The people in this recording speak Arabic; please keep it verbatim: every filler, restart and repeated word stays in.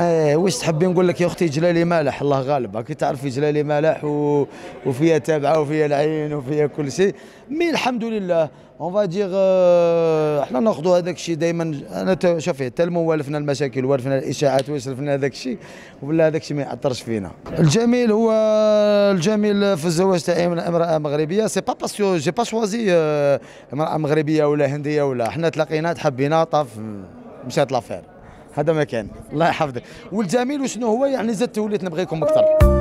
ايه واش تحبي نقول لك يا اختي؟ جلالي مالح الله غالب، راكي تعرفي جلالي مالح و... وفيها تابعه وفيها العين وفيها كل شيء، مي الحمد لله اون فا دير احنا ناخذوا هذاك الشيء دائما. انا شافي حتى والفنا المشاكل، والفنا الاشاعات، وسلفنا هذاك الشيء، ولا هذاك الشيء ما ياثرش فينا. الجميل هو الجميل في الزواج تاع امراه مغربيه، سي با باسيو جي با شوازي امراه مغربيه ولا هنديه ولا، احنا تلاقينا تحبينا طاف مشات لافير، هذا ما كان. الله يحفظك. والجميل وشنو هو يعني زدت وليت نبغيكم اكثر.